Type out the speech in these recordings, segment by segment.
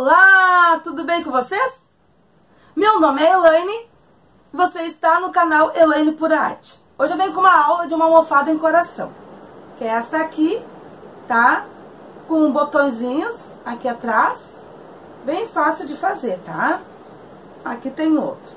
Olá, tudo bem com vocês? Meu nome é Elaine e você está no canal Elaine Pura Arte. Hoje eu venho com uma aula de uma almofada em coração, que é esta aqui, tá? Com botõezinhos aqui atrás, bem fácil de fazer, tá? Aqui tem outra.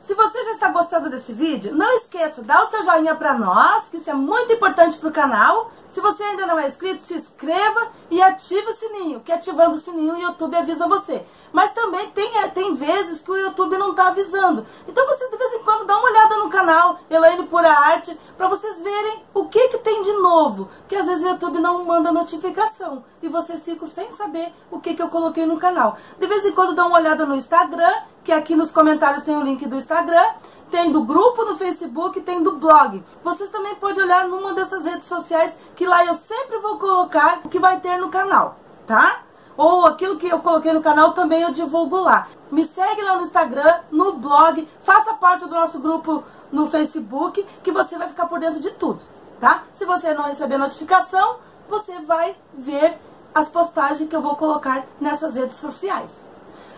Se você já está gostando desse vídeo, não esqueça, dá o seu joinha para nós, que isso é muito importante para o canal. Se você ainda não é inscrito, se inscreva e ative o sininho, que ativando o sininho o YouTube avisa você. Mas também tem vezes que o YouTube não está avisando. Então você de vez em quando dá uma olhada no canal Elaine Pura Arte, para vocês verem o que tem de novo. Porque às vezes o YouTube não manda notificação e vocês ficam sem saber o que eu coloquei no canal. De vez em quando dá uma olhada no Instagram, que aqui nos comentários tem o link do Instagram, tem do grupo no Facebook, tem do blog. Vocês também podem olhar numa dessas redes sociais, que lá eu sempre vou colocar o que vai ter no canal, tá? Ou aquilo que eu coloquei no canal também eu divulgo lá. Me segue lá no Instagram, no blog, faça parte do nosso grupo no Facebook, que você vai ficar por dentro de tudo, tá? Se você não receber notificação, você vai ver as postagens que eu vou colocar nessas redes sociais.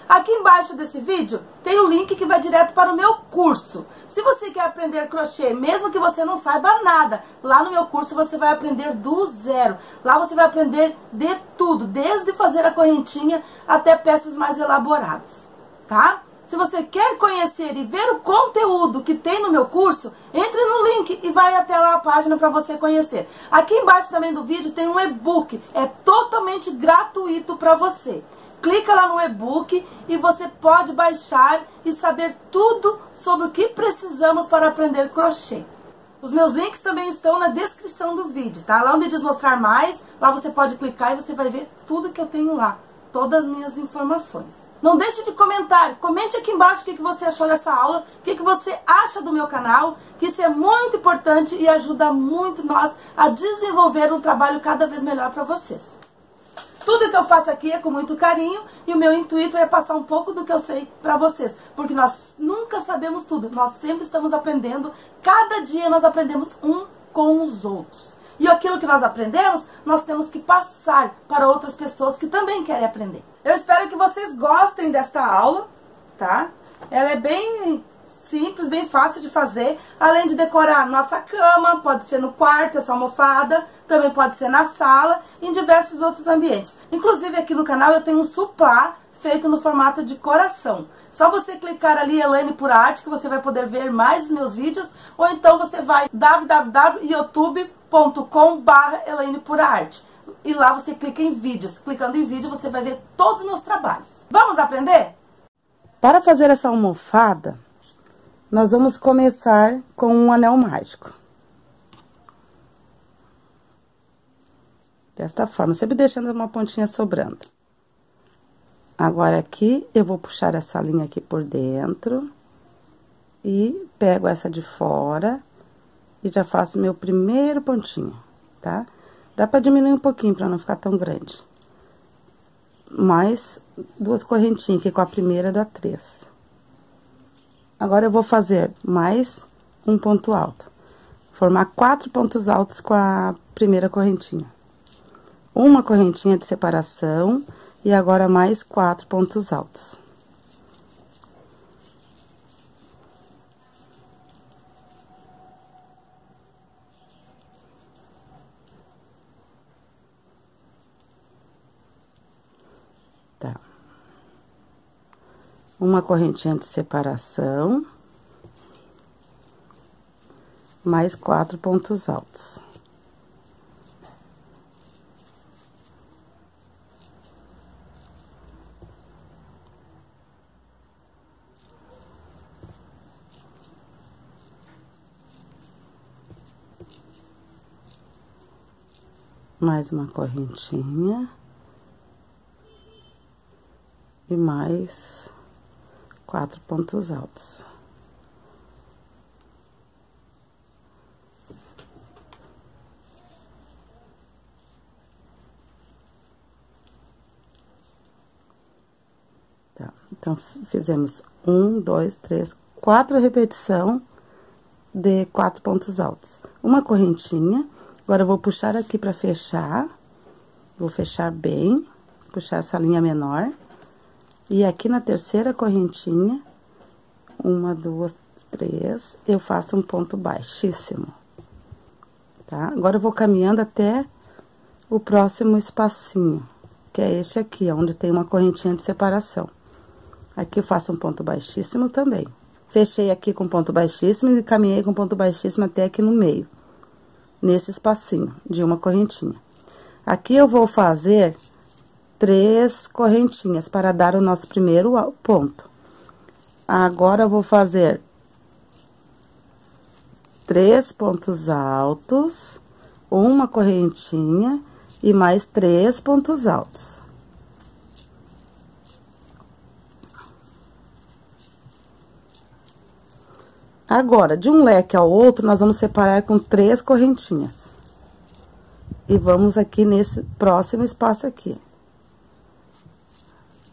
Aqui embaixo desse vídeo tem o link que vai direto para o meu curso. Se você quer aprender crochê, mesmo que você não saiba nada, lá no meu curso você vai aprender do zero. Lá você vai aprender de tudo, desde fazer a correntinha até peças mais elaboradas, tá? Se você quer conhecer e ver o conteúdo que tem no meu curso, entre no link e vai até lá a página para você conhecer. Aqui embaixo também do vídeo tem um e-book, é totalmente gratuito para você. Clica lá no e-book e você pode baixar e saber tudo sobre o que precisamos para aprender crochê. Os meus links também estão na descrição do vídeo, tá? Lá onde diz mostrar mais, lá você pode clicar e você vai ver tudo que eu tenho lá, todas as minhas informações. Não deixe de comentar, comente aqui embaixo o que você achou dessa aula, o que você acha do meu canal, que isso é muito importante e ajuda muito nós a desenvolver um trabalho cada vez melhor para vocês. Tudo que eu faço aqui é com muito carinho e o meu intuito é passar um pouco do que eu sei para vocês. Porque nós nunca sabemos tudo, nós sempre estamos aprendendo, cada dia nós aprendemos um com os outros. E aquilo que nós aprendemos, nós temos que passar para outras pessoas que também querem aprender. Eu espero que vocês gostem desta aula, tá? Ela é bem simples, bem fácil de fazer, além de decorar a nossa cama, pode ser no quarto, essa almofada, também pode ser na sala, em diversos outros ambientes. Inclusive aqui no canal eu tenho um suplá feito no formato de coração. Só você clicar ali, Elaine Pura Arte, que você vai poder ver mais os meus vídeos, ou então você vai www.youtube.com/ElainePuraArte e lá você clica em vídeos. Clicando em vídeo você vai ver todos os meus trabalhos. Vamos aprender? Para fazer essa almofada, nós vamos começar com um anel mágico. Desta forma, sempre deixando uma pontinha sobrando. Agora aqui, eu vou puxar essa linha aqui por dentro. E pego essa de fora e já faço meu primeiro pontinho, tá? Dá pra diminuir um pouquinho pra não ficar tão grande. Mais duas correntinhas, que com a primeira dá 3. Agora, eu vou fazer mais um ponto alto. Formar 4 pontos altos com a primeira correntinha. Uma correntinha de separação e agora mais 4 pontos altos. Tá. Uma correntinha de separação, mais 4 pontos altos. Mais uma correntinha e mais 4 pontos altos. Tá, então fizemos 1, 2, 3, 4 repetição de 4 pontos altos, uma correntinha. Agora, eu vou puxar aqui pra fechar, vou fechar bem, puxar essa linha menor. E aqui na terceira correntinha, 1, 2, 3, eu faço um ponto baixíssimo, tá? Agora, eu vou caminhando até o próximo espacinho, que é este aqui, onde tem uma correntinha de separação. Aqui eu faço um ponto baixíssimo também. Fechei aqui com ponto baixíssimo e caminhei com ponto baixíssimo até aqui no meio, nesse espacinho de uma correntinha. Aqui eu vou fazer 3 correntinhas para dar o nosso primeiro ponto. Agora, eu vou fazer 3 pontos altos, uma correntinha e mais 3 pontos altos. Agora, de um leque ao outro, nós vamos separar com 3 correntinhas. E vamos aqui nesse próximo espaço aqui.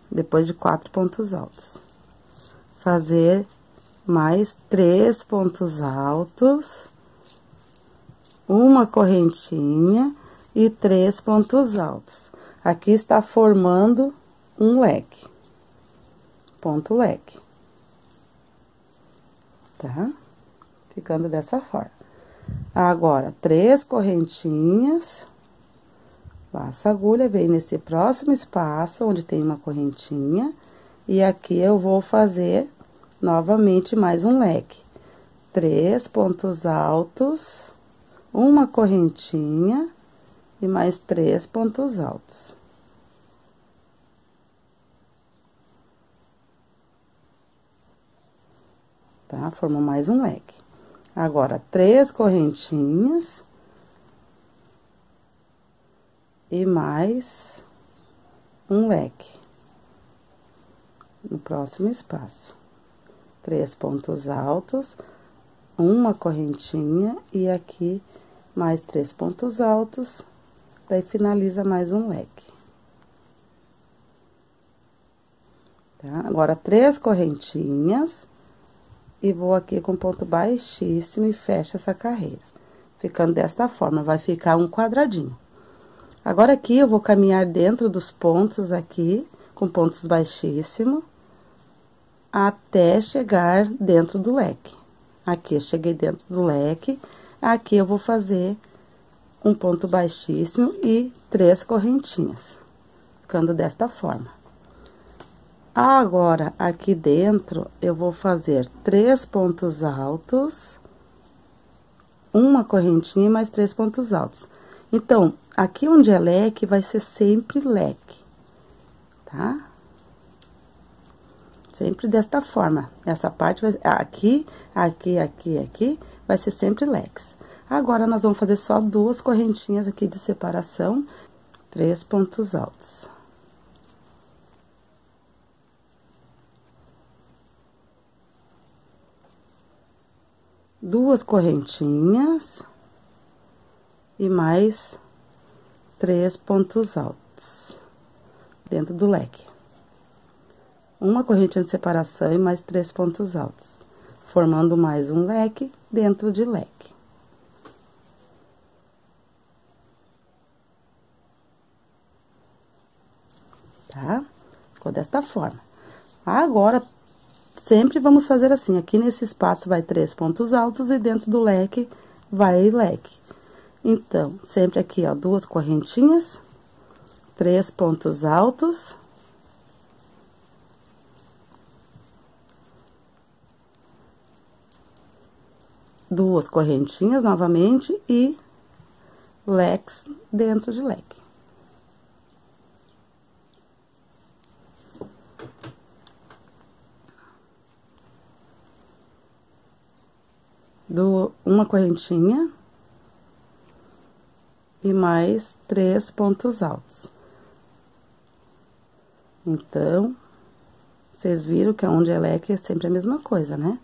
Depois de 4 pontos altos. Fazer mais 3 pontos altos, uma correntinha e 3 pontos altos. Aqui está formando um leque. Ponto leque. Tá? Ficando dessa forma. Agora, 3 correntinhas. Passa a agulha, vem nesse próximo espaço, onde tem uma correntinha. E aqui eu vou fazer, novamente, mais um leque. 3 pontos altos, uma correntinha e mais 3 pontos altos. Tá? Formou mais um leque. Agora, 3 correntinhas. E mais um leque no próximo espaço. 3 pontos altos, uma correntinha e aqui mais 3 pontos altos, daí finaliza mais um leque. Tá? Agora, 3 correntinhas e vou aqui com ponto baixíssimo e fecho essa carreira. Ficando desta forma, vai ficar um quadradinho. Agora, aqui, eu vou caminhar dentro dos pontos aqui, com pontos baixíssimos, até chegar dentro do leque. Aqui, eu cheguei dentro do leque, aqui eu vou fazer um ponto baixíssimo e 3 correntinhas, ficando desta forma. Agora, aqui dentro, eu vou fazer 3 pontos altos, uma correntinha e mais 3 pontos altos. Então, aqui onde é leque, vai ser sempre leque, tá? Sempre desta forma. Essa parte vai aqui, vai ser sempre leques. Agora, nós vamos fazer só 2 correntinhas aqui de separação, 3 pontos altos. Duas correntinhas e mais 3 pontos altos dentro do leque. Uma correntinha de separação e mais 3 pontos altos, formando mais um leque dentro de leque. Tá? Ficou desta forma. Agora, sempre vamos fazer assim, aqui nesse espaço vai 3 pontos altos e dentro do leque vai leque. Então, sempre aqui, ó, 2 correntinhas, 3 pontos altos. Duas correntinhas novamente e leques dentro de leque. Uma correntinha. E mais 3 pontos altos. Então, vocês viram que onde é leque é sempre a mesma coisa, né?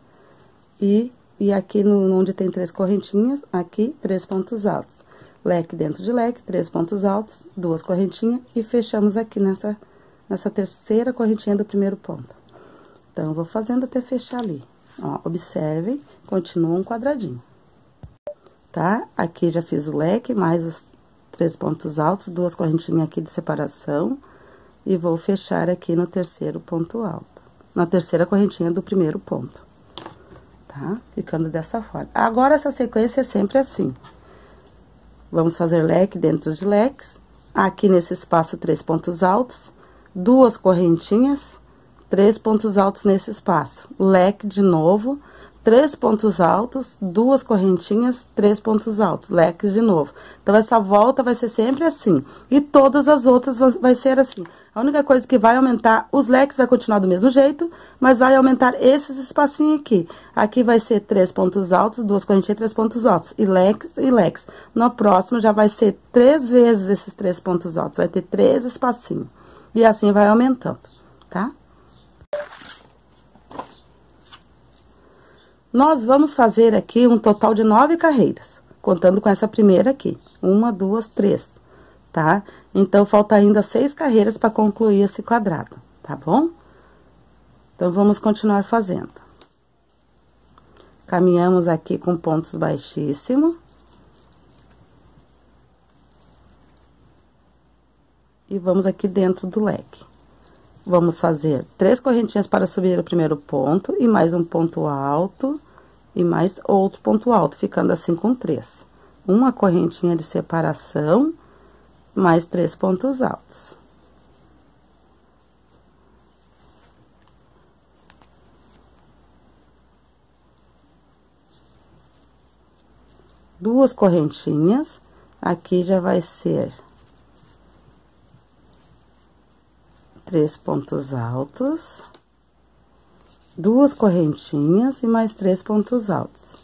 E aqui, onde tem 3 correntinhas, aqui, 3 pontos altos. Leque dentro de leque, 3 pontos altos, 2 correntinhas, e fechamos aqui nessa terceira correntinha do primeiro ponto. Então, eu vou fazendo até fechar ali. Ó, observem, continua um quadradinho. Tá? Aqui já fiz o leque, mais os 3 pontos altos, 2 correntinhas aqui de separação, e vou fechar aqui no terceiro ponto alto, na terceira correntinha do primeiro ponto, tá? Ficando dessa forma. Agora, essa sequência é sempre assim. Vamos fazer leque dentro de leques, aqui nesse espaço, 3 pontos altos, 2 correntinhas, 3 pontos altos nesse espaço, leque de novo, 3 pontos altos, 2 correntinhas, 3 pontos altos, leques de novo. Então, essa volta vai ser sempre assim, e todas as outras vai ser assim. A única coisa que vai aumentar, os leques vai continuar do mesmo jeito, mas vai aumentar esses espacinhos aqui. Aqui vai ser 3 pontos altos, 2 correntinhas, 3 pontos altos, e leques, e leques. No próximo, já vai ser 3 vezes esses 3 pontos altos, vai ter 3 espacinhos. E assim vai aumentando, tá? Nós vamos fazer aqui um total de 9 carreiras, contando com essa primeira aqui. 1, 2, 3, tá? Então, falta ainda 6 carreiras para concluir esse quadrado, tá bom? Então, vamos continuar fazendo. Caminhamos aqui com pontos baixíssimos. E vamos aqui dentro do leque. Vamos fazer 3 correntinhas para subir o primeiro ponto, e mais um ponto alto, e mais outro ponto alto, ficando assim com 3. Uma correntinha de separação, mais 3 pontos altos. Duas correntinhas, aqui já vai ser 3 pontos altos, 2 correntinhas e mais 3 pontos altos.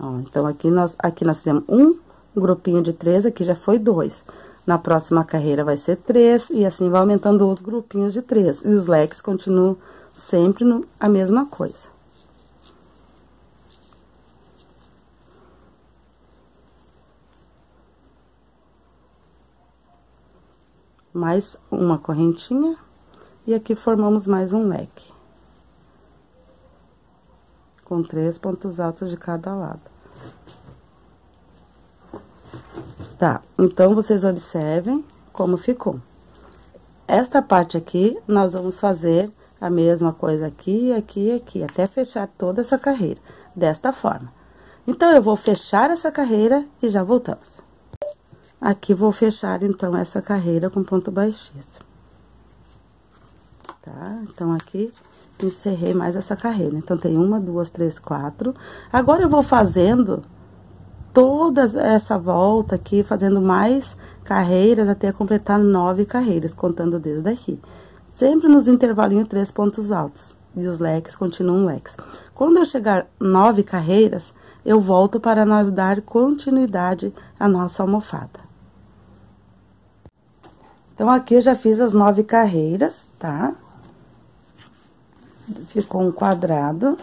Ó, então, aqui nós fizemos um grupinho de 3, aqui já foi 2. Na próxima carreira vai ser 3, e assim vai aumentando os grupinhos de 3. E os leques continuam sempre a mesma coisa. Mais uma correntinha, e aqui formamos mais um leque. Com 3 pontos altos de cada lado. Tá, então, vocês observem como ficou. Esta parte aqui, nós vamos fazer a mesma coisa aqui, aqui e aqui, até fechar toda essa carreira, desta forma. Então, eu vou fechar essa carreira e já voltamos. Aqui, vou fechar, então, essa carreira com ponto baixíssimo. Tá? Então, aqui, encerrei mais essa carreira. Então, tem 1, 2, 3, 4. Agora, eu vou fazendo toda essa volta aqui, fazendo mais carreiras até completar 9 carreiras, contando desde aqui. Sempre nos intervalinhos 3 pontos altos. E os leques continuam leques. Quando eu chegar 9 carreiras, eu volto para nós dar continuidade à nossa almofada. Então, aqui eu já fiz as 9 carreiras, tá? Ficou um quadrado.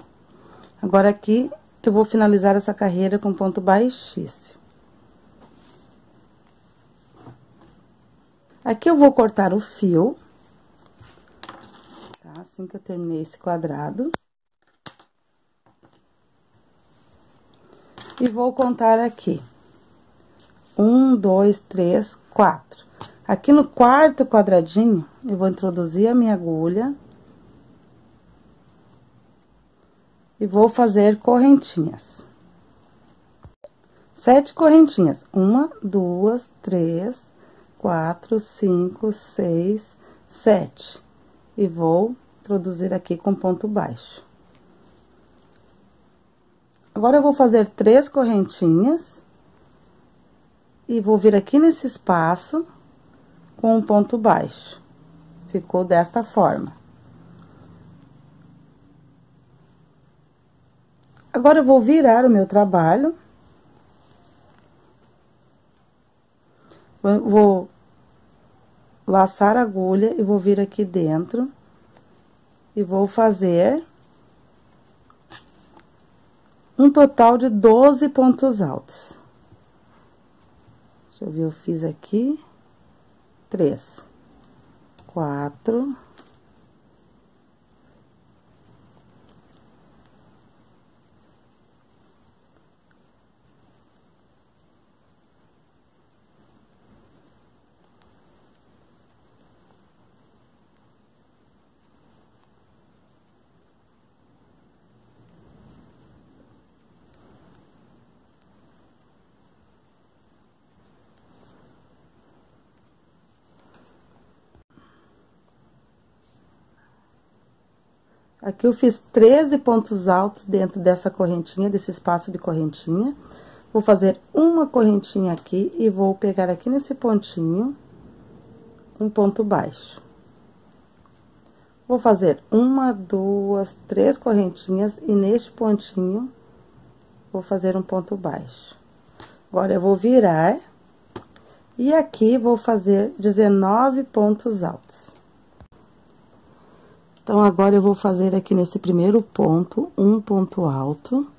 Agora, aqui, eu vou finalizar essa carreira com ponto baixíssimo. Aqui, eu vou cortar o fio, tá? Assim que eu terminei esse quadrado. E vou contar aqui. 1, 2, 3, 4. Aqui no quarto quadradinho, eu vou introduzir a minha agulha e vou fazer correntinhas. 7 correntinhas. 1, 2, 3, 4, 5, 6, 7. E vou introduzir aqui com ponto baixo. Agora, eu vou fazer 3 correntinhas e vou vir aqui nesse espaço com um ponto baixo. Ficou desta forma. Agora, eu vou virar o meu trabalho. Vou laçar a agulha e vou vir aqui dentro e vou fazer um total de 12 pontos altos. Deixa eu ver, eu fiz aqui 3, 4, Aqui eu fiz 13 pontos altos dentro dessa correntinha, desse espaço de correntinha. Vou fazer uma correntinha aqui e vou pegar aqui nesse pontinho um ponto baixo. Vou fazer uma, duas, três correntinhas e neste pontinho vou fazer um ponto baixo. Agora eu vou virar e aqui vou fazer 19 pontos altos. Então, agora eu vou fazer aqui nesse primeiro ponto um ponto alto.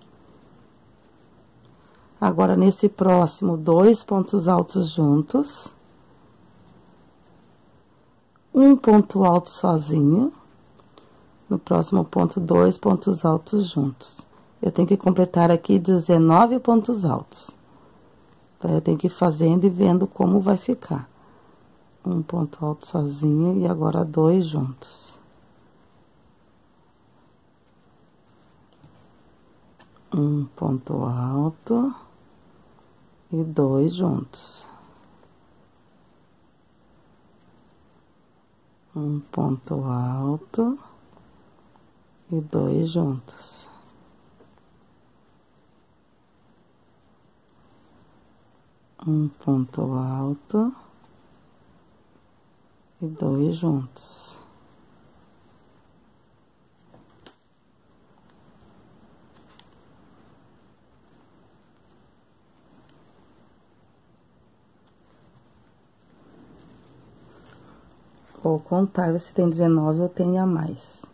Agora, nesse próximo, dois pontos altos juntos. Um ponto alto sozinho. No próximo ponto, dois pontos altos juntos. Eu tenho que completar aqui 19 pontos altos. Então, eu tenho que ir fazendo e vendo como vai ficar. Um ponto alto sozinho e agora dois juntos. Um ponto alto e dois juntos. Um ponto alto e dois juntos. Um ponto alto e dois juntos. Vou contar se tem 19 ou tem a mais.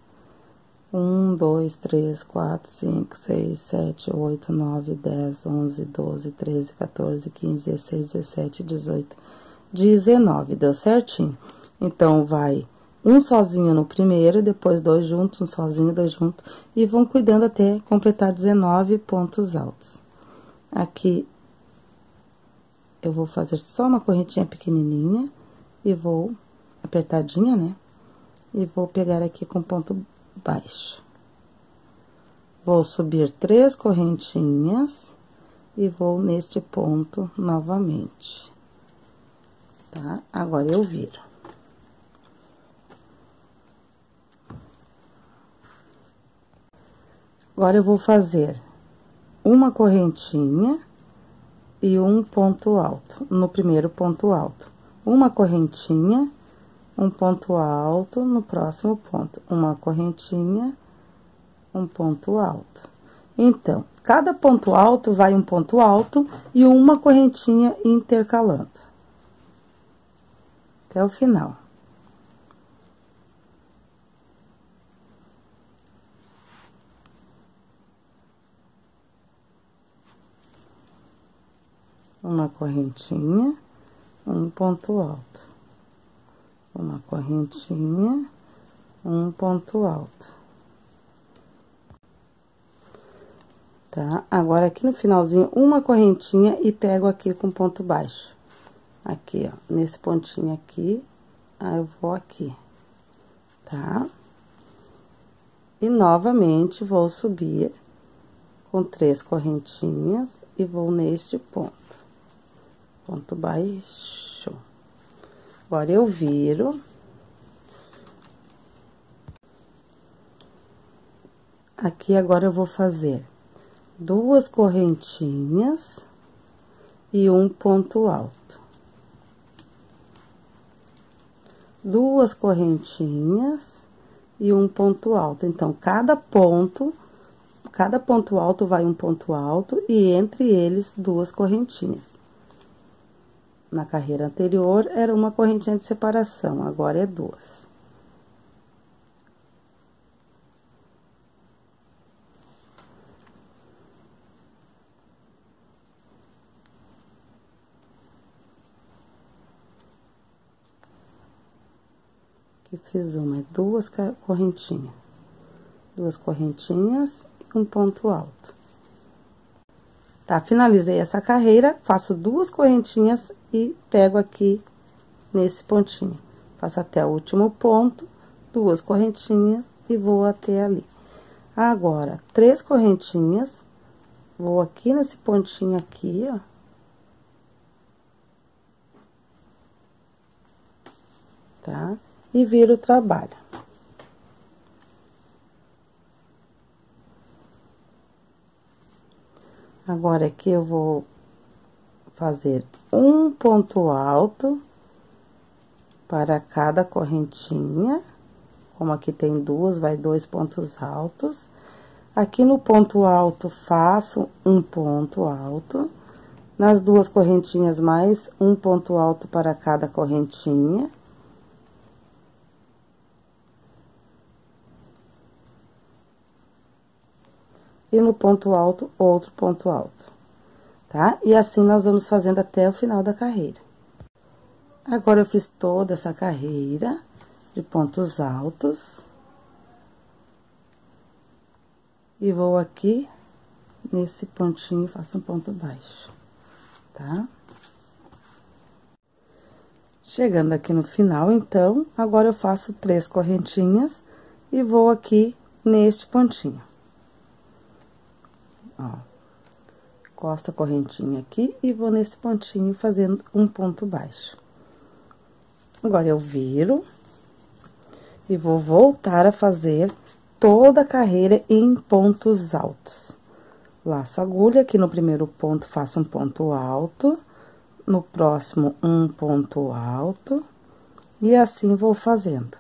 1, 2, 3, 4, 5, 6, 7, 8, 9, 10, 11, 12, 13, 14, 15, 16, 17, 18, 19. Deu certinho. Então, vai um sozinho no primeiro, depois dois juntos, um sozinho, dois juntos. E vão cuidando até completar 19 pontos altos. Aqui, eu vou fazer só uma correntinha pequenininha e vou apertadinha, né? E vou pegar aqui com ponto baixo. Vou subir três correntinhas e vou neste ponto novamente, tá? Agora eu viro. Agora eu vou fazer uma correntinha e um ponto alto, no primeiro ponto alto. Uma correntinha, um ponto alto no próximo ponto, uma correntinha, um ponto alto. Então, cada ponto alto vai um ponto alto e uma correntinha intercalando. Até o final. Uma correntinha, um ponto alto. Uma correntinha, um ponto alto. Tá? Agora, aqui no finalzinho, uma correntinha e pego aqui com ponto baixo. Aqui, ó, nesse pontinho aqui, aí eu vou aqui, tá? E, novamente, vou subir com três correntinhas e vou neste ponto. Ponto baixo. Agora, eu viro. Aqui, agora, eu vou fazer duas correntinhas e um ponto alto. Duas correntinhas e um ponto alto. Então, cada ponto alto vai um ponto alto e entre eles duas correntinhas. Na carreira anterior, era uma correntinha de separação, agora é duas. Aqui fiz uma, duas correntinhas. Duas correntinhas e um ponto alto. Tá, finalizei essa carreira, faço duas correntinhas e pego aqui nesse pontinho. Faço até o último ponto, duas correntinhas e vou até ali. Agora, três correntinhas, vou aqui nesse pontinho aqui, ó. Tá? E viro o trabalho. Agora aqui eu vou fazer um ponto alto para cada correntinha. Como aqui tem duas, vai dois pontos altos. Aqui no ponto alto faço um ponto alto. Nas duas correntinhas mais um ponto alto para cada correntinha. E no ponto alto, outro ponto alto, tá? E assim nós vamos fazendo até o final da carreira. Agora, eu fiz toda essa carreira de pontos altos. E vou aqui nesse pontinho, faço um ponto baixo, tá? Chegando aqui no final, então, agora eu faço três correntinhas e vou aqui neste pontinho. Ó, encosto a correntinha aqui e vou nesse pontinho fazendo um ponto baixo. Agora, eu viro e vou voltar a fazer toda a carreira em pontos altos. Laço a agulha, aqui no primeiro ponto faço um ponto alto, no próximo um ponto alto, e assim vou fazendo.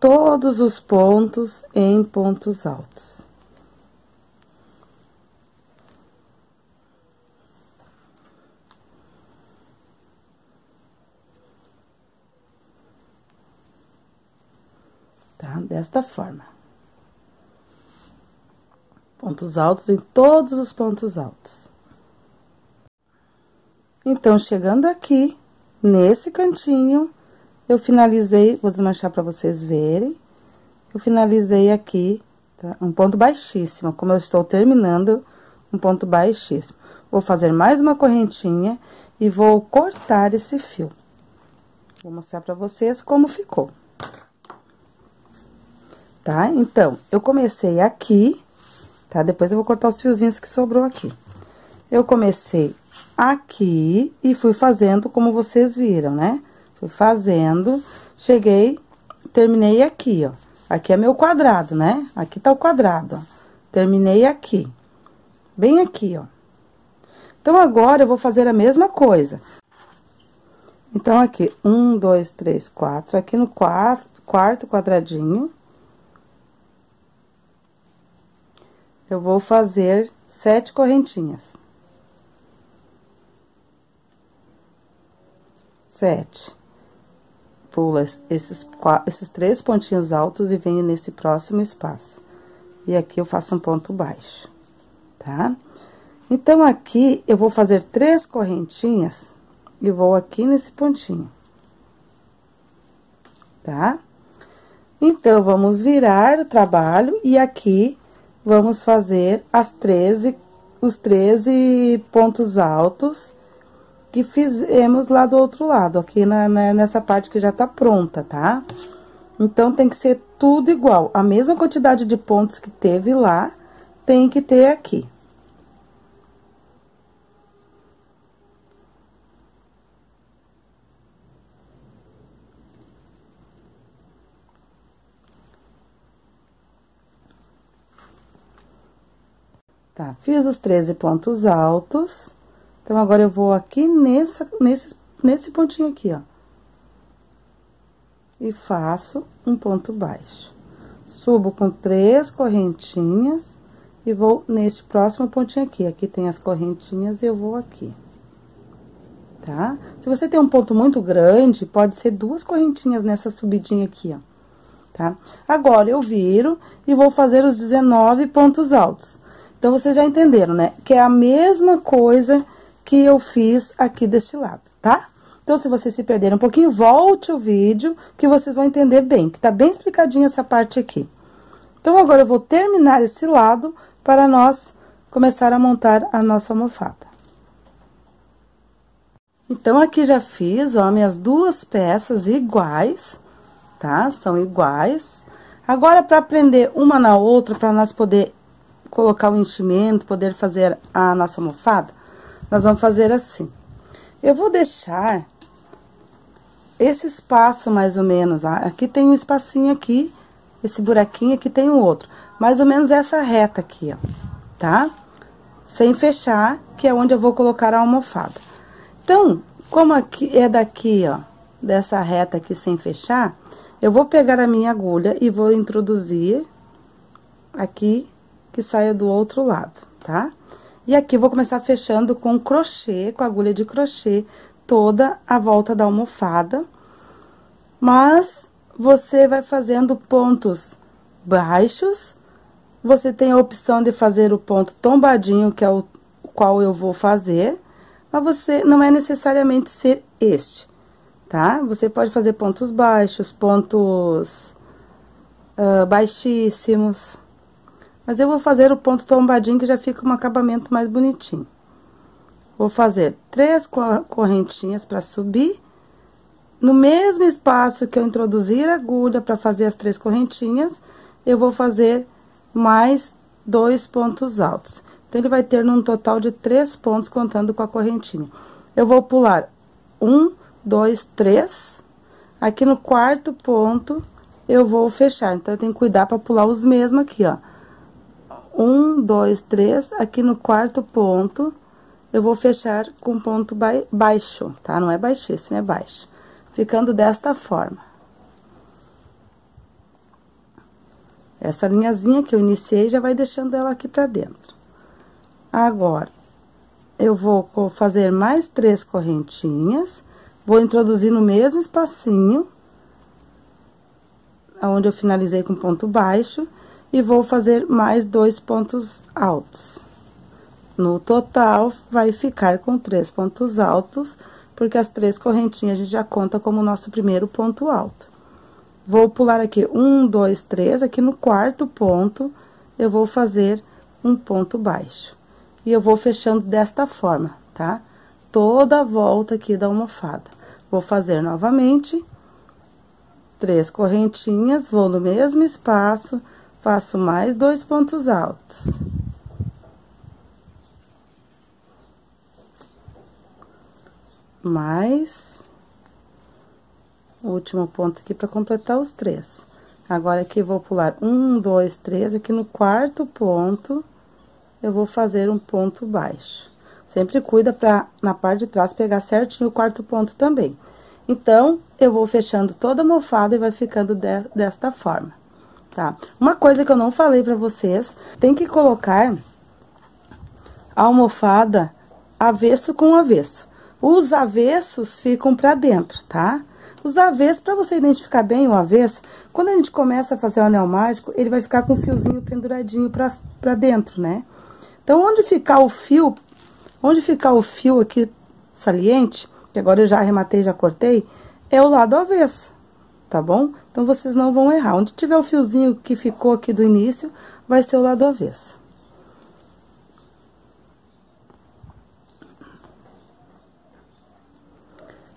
Todos os pontos em pontos altos. Tá? Desta forma. Pontos altos em todos os pontos altos. Então, chegando aqui, nesse cantinho, eu finalizei, vou desmanchar para vocês verem. Eu finalizei aqui, tá? Um ponto baixíssimo, como eu estou terminando, um ponto baixíssimo. Vou fazer mais uma correntinha e vou cortar esse fio. Vou mostrar para vocês como ficou. Tá? Então, eu comecei aqui, tá? Depois eu vou cortar os fiozinhos que sobrou aqui. Eu comecei aqui e fui fazendo como vocês viram, né? Fui fazendo, cheguei, terminei aqui, ó. Aqui é meu quadrado, né? Aqui tá o quadrado, ó. Terminei aqui, bem aqui, ó. Então, agora eu vou fazer a mesma coisa. Então, aqui, 1, 2, 3, 4, aqui no quarto quadradinho... Eu vou fazer 7 correntinhas. 7. Pula esses 3 pontinhos altos e venho nesse próximo espaço. E aqui eu faço um ponto baixo, tá? Então, aqui eu vou fazer 3 correntinhas e vou aqui nesse pontinho, tá? Então, vamos virar o trabalho e aqui... Vamos fazer os 13 pontos altos que fizemos lá do outro lado, aqui nessa parte que já tá pronta, tá? Então, tem que ser tudo igual, a mesma quantidade de pontos que teve lá, tem que ter aqui. Tá, fiz os 13 pontos altos, então, agora eu vou aqui nesse pontinho aqui, ó. E faço um ponto baixo. Subo com 3 correntinhas e vou neste próximo pontinho aqui. Aqui tem as correntinhas e eu vou aqui, tá? Se você tem um ponto muito grande, pode ser 2 correntinhas nessa subidinha aqui, ó, tá? Agora, eu viro e vou fazer os 19 pontos altos. Então, vocês já entenderam, né? Que é a mesma coisa que eu fiz aqui deste lado, tá? Então, se vocês se perderam um pouquinho, volte o vídeo que vocês vão entender bem, que tá bem explicadinha essa parte aqui. Então, agora eu vou terminar esse lado para nós começar a montar a nossa almofada. Então, aqui já fiz, ó, minhas 2 peças iguais, tá? São iguais. Agora, para prender uma na outra, para nós poder... colocar o enchimento, poder fazer a nossa almofada, nós vamos fazer assim. Eu vou deixar esse espaço mais ou menos, ó, aqui tem um espacinho aqui, esse buraquinho aqui tem um outro, mais ou menos essa reta aqui, ó, tá? sem fechar, que é onde eu vou colocar a almofada. Então, como aqui é daqui, ó, dessa reta aqui sem fechar, eu vou pegar a minha agulha e vou introduzir aqui que saia do outro lado, tá? E aqui vou começar fechando com crochê, com a agulha de crochê, toda a volta da almofada, mas você vai fazendo pontos baixos. Você tem a opção de fazer o ponto tombadinho, que é o qual eu vou fazer, mas você não é necessariamente ser este, tá? Você pode fazer pontos baixos, pontos baixíssimos, mas eu vou fazer o ponto tombadinho, que já fica um acabamento mais bonitinho. Vou fazer 3 correntinhas para subir. No mesmo espaço que eu introduzir a agulha para fazer as 3 correntinhas, eu vou fazer mais 2 pontos altos. Então, ele vai ter num total de 3 pontos, contando com a correntinha. Eu vou pular 1, 2, 3. Aqui no quarto ponto, eu vou fechar. Então, eu tenho que cuidar para pular os mesmos aqui, ó. 1, 2, 3. Aqui no quarto ponto, eu vou fechar com ponto baixo, tá? Não é baixíssimo, é baixo. Ficando desta forma. Essa linhazinha que eu iniciei, já vai deixando ela aqui pra dentro. Agora, eu vou fazer mais 3 correntinhas, vou introduzir no mesmo espacinho, onde eu finalizei com ponto baixo, e vou fazer mais 2 pontos altos. No total, vai ficar com 3 pontos altos, porque as 3 correntinhas a gente já conta como o nosso primeiro ponto alto. Vou pular aqui 1, 2, 3, aqui no quarto ponto, eu vou fazer um ponto baixo. E eu vou fechando desta forma, tá? Toda a volta aqui da almofada. Vou fazer novamente 3 correntinhas, vou no mesmo espaço, faço mais 2 pontos altos. Mais... o último ponto aqui para completar os 3. Agora, aqui vou pular 1, 2, 3, aqui no quarto ponto, eu vou fazer um ponto baixo. Sempre cuida para na parte de trás pegar certinho o quarto ponto também. Então, eu vou fechando toda a almofada e vai ficando desta forma, tá? Uma coisa que eu não falei para vocês, tem que colocar a almofada avesso com avesso. Os avessos ficam para dentro, tá? Os avessos, para você identificar bem o avesso, quando a gente começa a fazer o anel mágico, ele vai ficar com o fiozinho penduradinho pra dentro, né? Então, onde ficar o fio aqui saliente, que agora eu já arrematei, já cortei, é o lado avesso, tá bom? Então, vocês não vão errar. Onde tiver o fiozinho que ficou aqui do início, vai ser o lado avesso.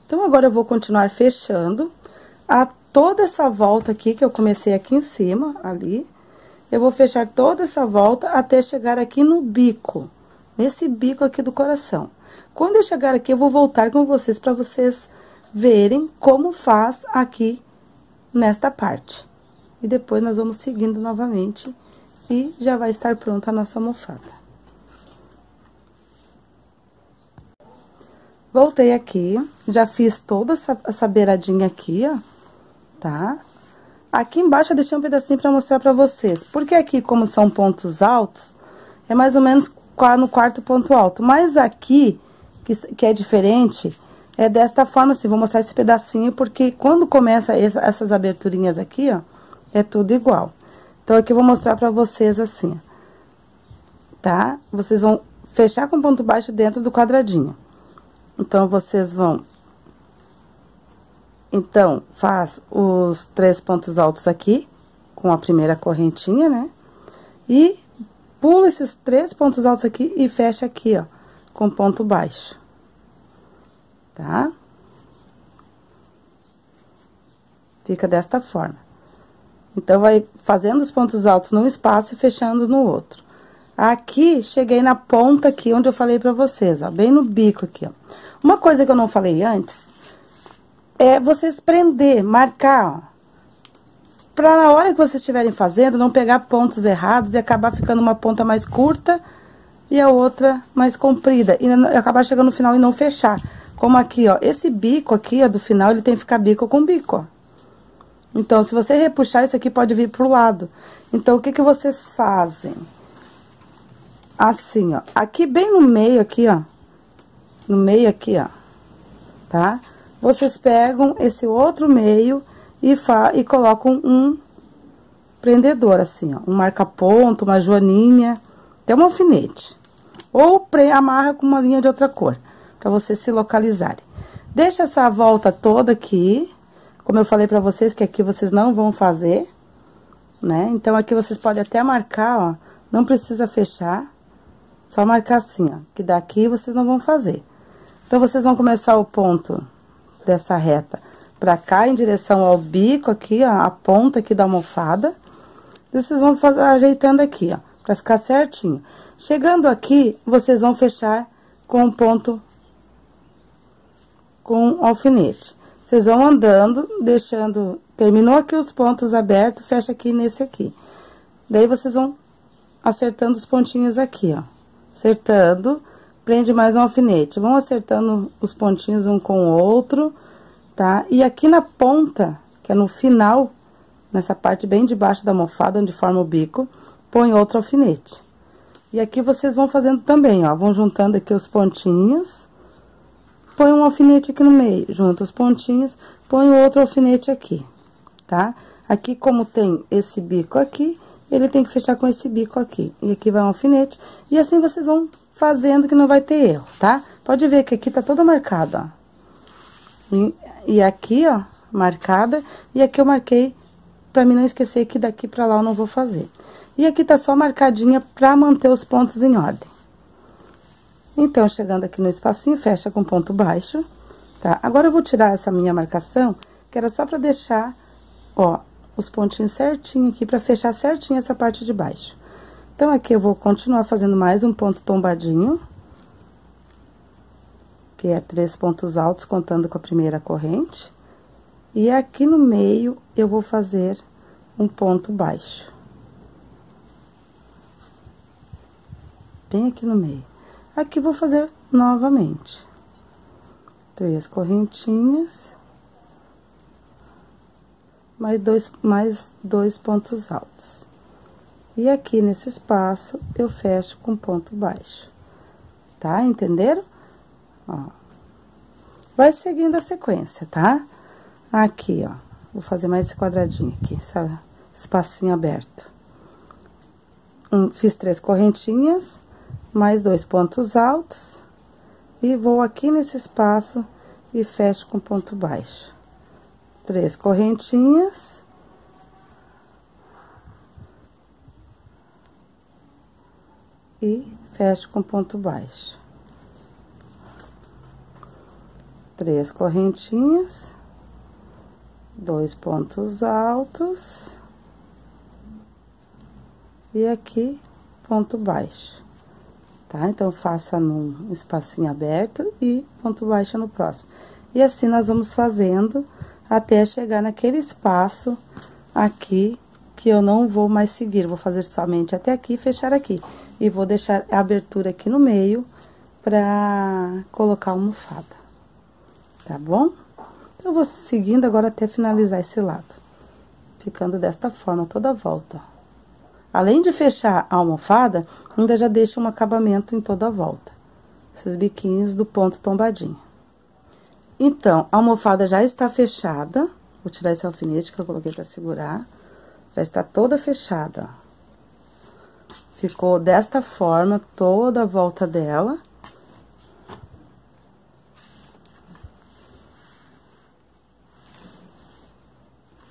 Então, agora eu vou continuar fechando a toda essa volta aqui, que eu comecei aqui em cima, ali. Eu vou fechar toda essa volta até chegar aqui no bico, nesse bico aqui do coração. Quando eu chegar aqui, eu vou voltar com vocês, para vocês verem como faz aqui nesta parte. E depois, nós vamos seguindo novamente e já vai estar pronta a nossa almofada. Voltei aqui, já fiz toda essa beiradinha aqui, ó, tá? Aqui embaixo eu deixei um pedacinho pra mostrar pra vocês. Porque aqui, como são pontos altos, é mais ou menos no quarto ponto alto. Mas aqui, que é diferente, é desta forma assim. Vou mostrar esse pedacinho, porque quando começa essas aberturinhas aqui, ó, é tudo igual. Então, aqui eu vou mostrar pra vocês assim, tá? Vocês vão fechar com ponto baixo dentro do quadradinho. Então, vocês vão... Então, faz os 3 pontos altos aqui, com a primeira correntinha, né? E pula esses 3 pontos altos aqui e fecha aqui, ó, com ponto baixo. Tá? Fica desta forma. Então, vai fazendo os pontos altos num espaço e fechando no outro. Aqui, cheguei na ponta aqui, onde eu falei pra vocês, ó, bem no bico aqui, ó. Uma coisa que eu não falei antes, é vocês prender, marcar, ó. Pra na hora que vocês estiverem fazendo, não pegar pontos errados e acabar ficando uma ponta mais curta e a outra mais comprida. E acabar chegando no final e não fechar. Como aqui, ó, esse bico aqui, ó, do final, ele tem que ficar bico com bico, ó. Então, se você repuxar, isso aqui pode vir pro lado. Então, o que que vocês fazem? Assim, ó. Aqui, bem no meio aqui, ó. No meio aqui, ó. Tá? Vocês pegam esse outro meio e colocam um prendedor, assim, ó. Um marca-ponto, uma joaninha, até um alfinete. Ou amarra com uma linha de outra cor, pra vocês se localizarem. Deixa essa volta toda aqui. Como eu falei pra vocês, que aqui vocês não vão fazer, né? Então, aqui vocês podem até marcar, ó, não precisa fechar, só marcar assim, ó, que daqui vocês não vão fazer. Então, vocês vão começar o ponto dessa reta pra cá, em direção ao bico aqui, ó, a ponta aqui da almofada. E vocês vão ajeitando aqui, ó, pra ficar certinho. Chegando aqui, vocês vão fechar com um ponto, com um alfinete. Vocês vão andando, deixando... Terminou aqui os pontos abertos, fecha aqui nesse aqui. Daí, vocês vão acertando os pontinhos aqui, ó. Acertando, prende mais um alfinete. Vão acertando os pontinhos um com o outro, tá? E aqui na ponta, que é no final, nessa parte bem debaixo da almofada, onde forma o bico, põe outro alfinete. E aqui vocês vão fazendo também, ó. Vão juntando aqui os pontinhos... Põe um alfinete aqui no meio, junta os pontinhos, põe outro alfinete aqui, tá? Aqui, como tem esse bico aqui, ele tem que fechar com esse bico aqui. E aqui vai um alfinete, e assim vocês vão fazendo que não vai ter erro, tá? Pode ver que aqui tá toda marcada, ó. E aqui, ó, marcada, e aqui eu marquei pra mim não esquecer que daqui pra lá eu não vou fazer. E aqui tá só marcadinha pra manter os pontos em ordem. Então, chegando aqui no espacinho, fecha com ponto baixo, tá? Agora, eu vou tirar essa minha marcação, que era só pra deixar, ó, os pontinhos certinho aqui, pra fechar certinho essa parte de baixo. Então, aqui eu vou continuar fazendo mais um ponto tombadinho, que é 3 pontos altos, contando com a primeira corrente. E aqui no meio, eu vou fazer um ponto baixo. Bem aqui no meio. Aqui, vou fazer novamente 3 correntinhas, mais dois pontos altos. E aqui, nesse espaço, eu fecho com ponto baixo, tá? Entenderam? Ó. Vai seguindo a sequência, tá? Aqui, ó, vou fazer mais esse quadradinho aqui, sabe? Espacinho aberto. Fiz 3 correntinhas... mais 2 pontos altos, e vou aqui nesse espaço e fecho com ponto baixo. 3 correntinhas. E fecho com ponto baixo. 3 correntinhas. 2 pontos altos. E aqui, ponto baixo. Tá? Então, faça num espacinho aberto e ponto baixo no próximo. E assim, nós vamos fazendo até chegar naquele espaço aqui, que eu não vou mais seguir. Vou fazer somente até aqui e fechar aqui. E vou deixar a abertura aqui no meio pra colocar a almofada. Tá bom? Então, eu vou seguindo agora até finalizar esse lado. Ficando desta forma toda a volta, ó. Além de fechar a almofada, ainda já deixa um acabamento em toda a volta. Esses biquinhos do ponto tombadinho. Então, a almofada já está fechada. Vou tirar esse alfinete que eu coloquei para segurar. Já está toda fechada. Ficou desta forma toda a volta dela.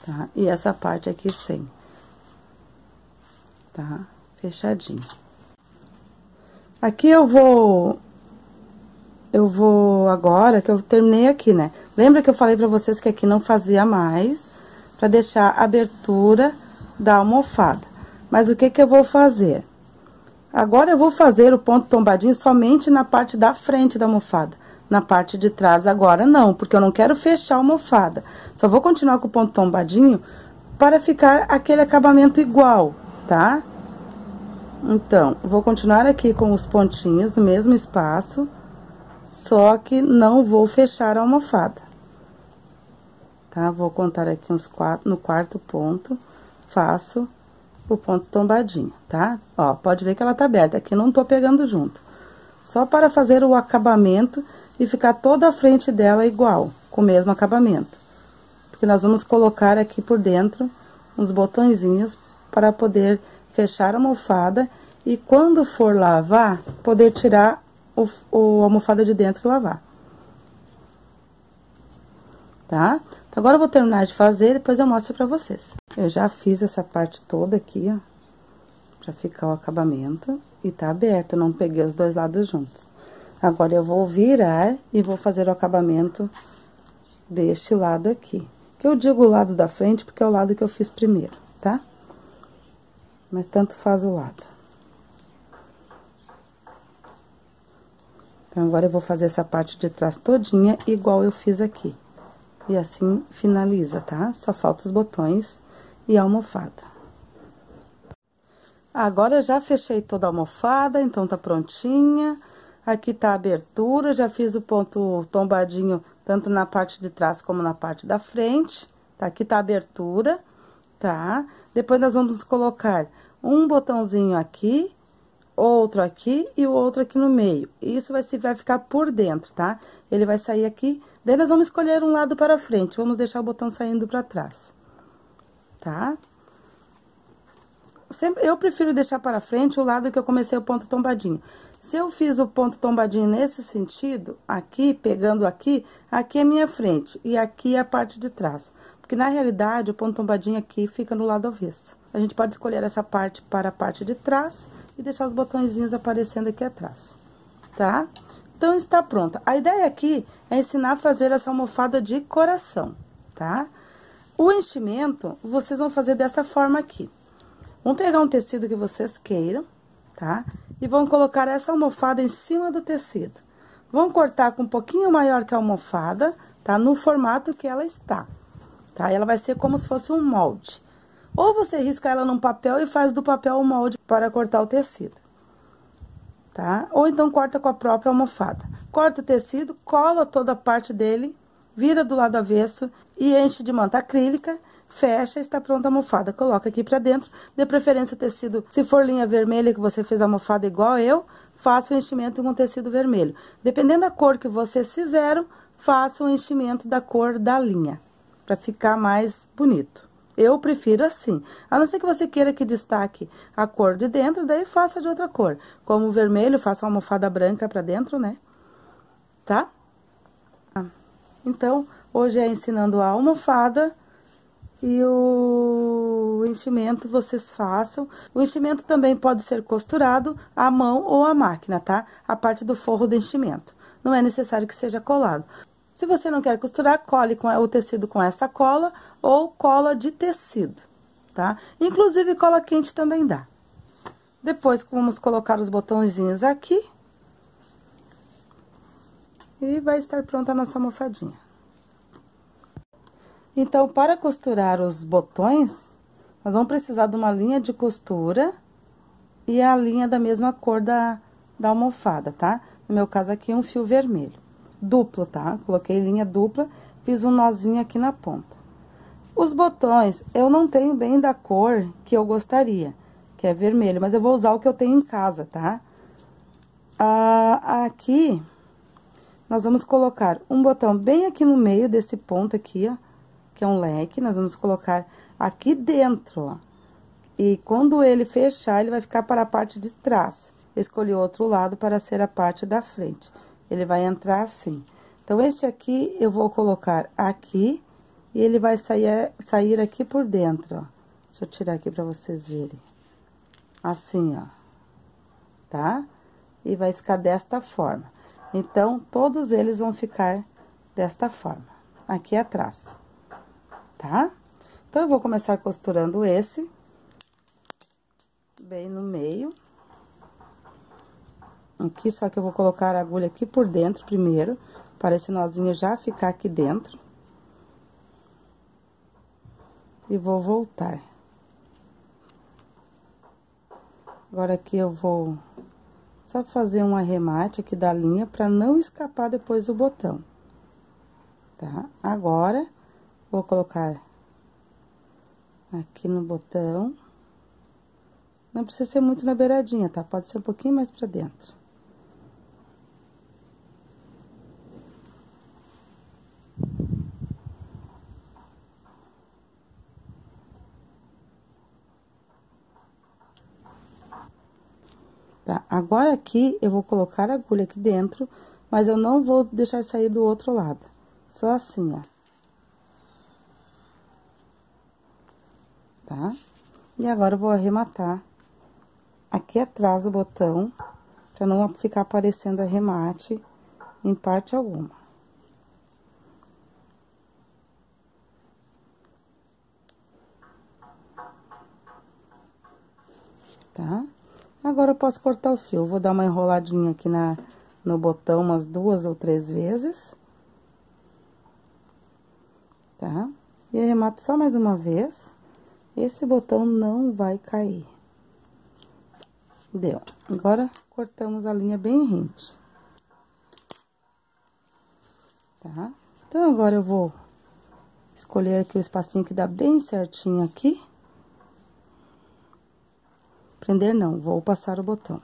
Tá? E essa parte aqui sem. Tá? Fechadinho. Aqui eu vou agora, que eu terminei aqui, né? Lembra que eu falei pra vocês que aqui não fazia mais, pra deixar a abertura da almofada. Mas o que que eu vou fazer? Agora, eu vou fazer o ponto tombadinho somente na parte da frente da almofada. Na parte de trás agora, não, porque eu não quero fechar a almofada. Só vou continuar com o ponto tombadinho para ficar aquele acabamento igual. Tá? Então, vou continuar aqui com os pontinhos do mesmo espaço, só que não vou fechar a almofada. Tá? Vou contar aqui uns quatro, no quarto ponto, faço o ponto tombadinho, tá? Ó, pode ver que ela tá aberta, aqui não tô pegando junto. Só para fazer o acabamento e ficar toda a frente dela igual, com o mesmo acabamento. Porque nós vamos colocar aqui por dentro uns botõezinhos para poder fechar a almofada e quando for lavar, poder tirar a almofada de dentro e lavar. Tá? Então, agora eu vou terminar de fazer, depois eu mostro pra vocês. Eu já fiz essa parte toda aqui, ó, pra ficar o acabamento, e tá aberto, eu não peguei os dois lados juntos. Agora, eu vou virar e vou fazer o acabamento deste lado aqui. Que eu digo o lado da frente, porque é o lado que eu fiz primeiro, tá? Mas tanto faz o lado. Então, agora eu vou fazer essa parte de trás todinha, igual eu fiz aqui. E assim finaliza, tá? Só falta os botões e a almofada. Agora, já fechei toda a almofada, então tá prontinha. Aqui tá a abertura, já fiz o ponto tombadinho, tanto na parte de trás como na parte da frente. Tá? Aqui tá a abertura, tá? Depois, nós vamos colocar um botãozinho aqui, outro aqui e o outro aqui no meio. Isso vai ficar por dentro, tá? Ele vai sair aqui, daí nós vamos escolher um lado para frente, vamos deixar o botão saindo para trás, tá? Sempre, eu prefiro deixar para frente o lado que eu comecei o ponto tombadinho. Se eu fiz o ponto tombadinho nesse sentido, aqui, pegando aqui é minha frente e aqui é a parte de trás. Porque, na realidade, o ponto tombadinho aqui fica no lado avesso. A gente pode escolher essa parte para a parte de trás e deixar os botõezinhos aparecendo aqui atrás, tá? Então, está pronta. A ideia aqui é ensinar a fazer essa almofada de coração, tá? O enchimento, vocês vão fazer dessa forma aqui. Vão pegar um tecido que vocês queiram, tá? E vão colocar essa almofada em cima do tecido. Vão cortar com um pouquinho maior que a almofada, tá? No formato que ela está, tá? Ela vai ser como se fosse um molde. Ou você risca ela num papel e faz do papel um molde para cortar o tecido, tá? Ou então, corta com a própria almofada. Corta o tecido, cola toda a parte dele, vira do lado avesso e enche de manta acrílica. Fecha, está pronta a almofada. Coloca aqui pra dentro, de preferência o tecido, se for linha vermelha que você fez a almofada igual eu, faça o enchimento com tecido vermelho. Dependendo da cor que vocês fizeram, faça o enchimento da cor da linha, pra ficar mais bonito. Eu prefiro assim, a não ser que você queira que destaque a cor de dentro, daí faça de outra cor. Como o vermelho, faça uma almofada branca pra dentro, né? Tá? Então, hoje é ensinando a almofada. E o enchimento vocês façam. O enchimento também pode ser costurado à mão ou à máquina, tá? A parte do forro do enchimento. Não é necessário que seja colado. Se você não quer costurar, cole o tecido com essa cola ou cola de tecido, tá? Inclusive, cola quente também dá. Depois, vamos colocar os botõezinhos aqui. E vai estar pronta a nossa almofadinha. Então, para costurar os botões, nós vamos precisar de uma linha de costura e a linha da mesma cor da almofada, tá? No meu caso aqui, um fio vermelho, duplo, tá? Coloquei linha dupla, fiz um nozinho aqui na ponta. Os botões, eu não tenho bem da cor que eu gostaria, que é vermelho, mas eu vou usar o que eu tenho em casa, tá? Aqui, nós vamos colocar um botão bem aqui no meio desse ponto aqui, ó. Que é um leque, nós vamos colocar aqui dentro, ó. E quando ele fechar, ele vai ficar para a parte de trás. Eu escolhi outro lado para ser a parte da frente. Ele vai entrar assim. Então, este aqui, eu vou colocar aqui e ele vai sair aqui por dentro, ó. Deixa eu tirar aqui para vocês verem. Assim, ó. Tá? E vai ficar desta forma. Então, todos eles vão ficar desta forma. Aqui atrás. Tá? Então, eu vou começar costurando esse, bem no meio. Aqui, só que eu vou colocar a agulha aqui por dentro primeiro, para esse nozinho já ficar aqui dentro. E vou voltar. Agora aqui eu vou só fazer um arremate aqui da linha para não escapar depois do botão, tá? Agora vou colocar aqui no botão. Não precisa ser muito na beiradinha, tá? Pode ser um pouquinho mais para dentro. Tá, agora aqui eu vou colocar a agulha aqui dentro, mas eu não vou deixar sair do outro lado. Só assim, ó. Tá? E agora eu vou arrematar aqui atrás do botão, pra não ficar aparecendo arremate em parte alguma. Tá? Agora eu posso cortar o fio. Eu vou dar uma enroladinha aqui no botão umas 2 ou 3 vezes. Tá? E arremato só mais uma vez. Esse botão não vai cair. Deu. Agora, cortamos a linha bem rente. Tá? Então, agora eu vou escolher aqui o espacinho que dá bem certinho aqui. Prender não, vou passar o botão.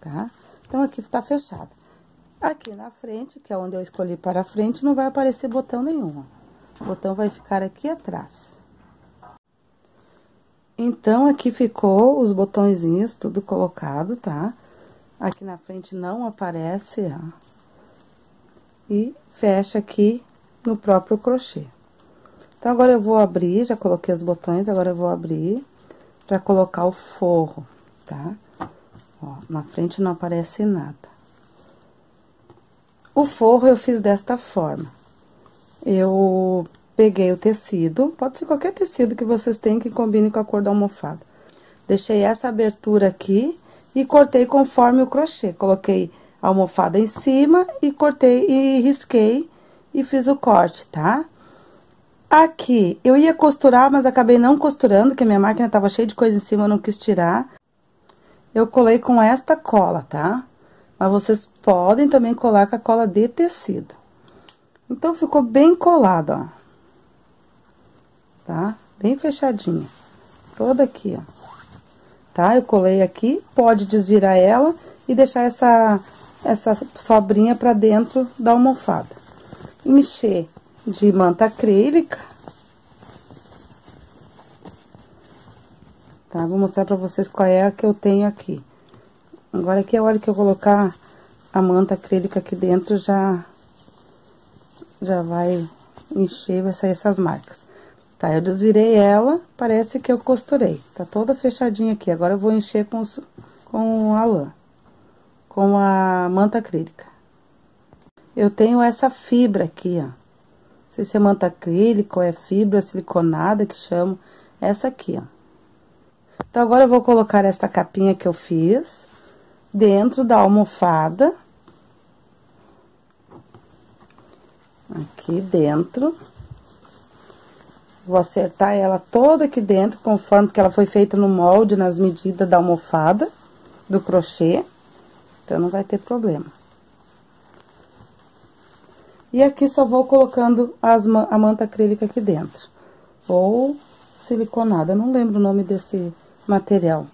Tá? Então, aqui tá fechado. Aqui na frente, que é onde eu escolhi para frente, não vai aparecer botão nenhum. O botão vai ficar aqui atrás. Então, aqui ficou os botõezinhos tudo colocado, tá? Aqui na frente não aparece, ó. E fecha aqui no próprio crochê. Então, agora eu vou abrir, já coloquei os botões, agora eu vou abrir pra colocar o forro, tá? Ó, na frente não aparece nada. O forro eu fiz desta forma. Eu peguei o tecido, pode ser qualquer tecido que vocês tenham que combine com a cor da almofada. Deixei essa abertura aqui e cortei conforme o crochê. Coloquei a almofada em cima e cortei e risquei e fiz o corte, tá? Aqui, eu ia costurar, mas acabei não costurando, porque a minha máquina tava cheia de coisa em cima, eu não quis tirar. Eu colei com esta cola, tá? Mas vocês podem também colar com a cola de tecido. Então, ficou bem colado, ó. Tá? Bem fechadinha. Toda aqui, ó. Tá? Eu colei aqui, pode desvirar ela e deixar essa sobrinha pra dentro da almofada. Encher de manta acrílica. Tá? Vou mostrar pra vocês qual é a que eu tenho aqui. Agora aqui é a hora que eu colocar a manta acrílica aqui dentro, já vai encher, vai sair essas marcas. Tá, eu desvirei ela, parece que eu costurei. Tá toda fechadinha aqui. Agora eu vou encher com a manta acrílica. Eu tenho essa fibra aqui, ó. Não sei se é manta acrílica ou é fibra siliconada que chamo. Essa aqui, ó. Então, agora eu vou colocar essa capinha que eu fiz dentro da almofada. Aqui dentro. Vou acertar ela toda aqui dentro, conforme que ela foi feita no molde, nas medidas da almofada, do crochê. Então, não vai ter problema. E aqui só vou colocando a manta acrílica aqui dentro. Ou siliconada, eu não lembro o nome desse material.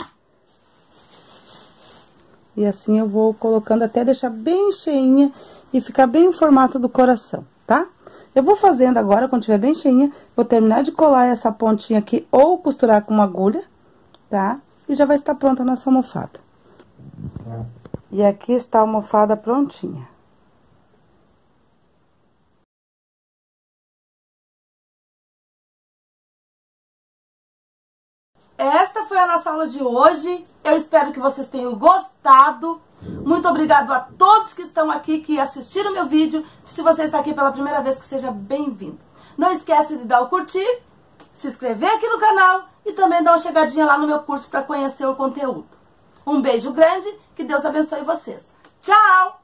E assim eu vou colocando até deixar bem cheinha e ficar bem o formato do coração, tá? Eu vou fazendo agora, quando tiver bem cheinha, vou terminar de colar essa pontinha aqui ou costurar com uma agulha, tá? E já vai estar pronta a nossa almofada. E aqui está a almofada prontinha. Esta foi a nossa aula de hoje. Eu espero que vocês tenham gostado. Muito obrigado a todos que estão aqui, que assistiram meu vídeo. Se você está aqui pela primeira vez, que seja bem-vindo. Não esquece de dar o curtir, se inscrever aqui no canal e também dar uma chegadinha lá no meu curso para conhecer o conteúdo. Um beijo grande, que Deus abençoe vocês. Tchau!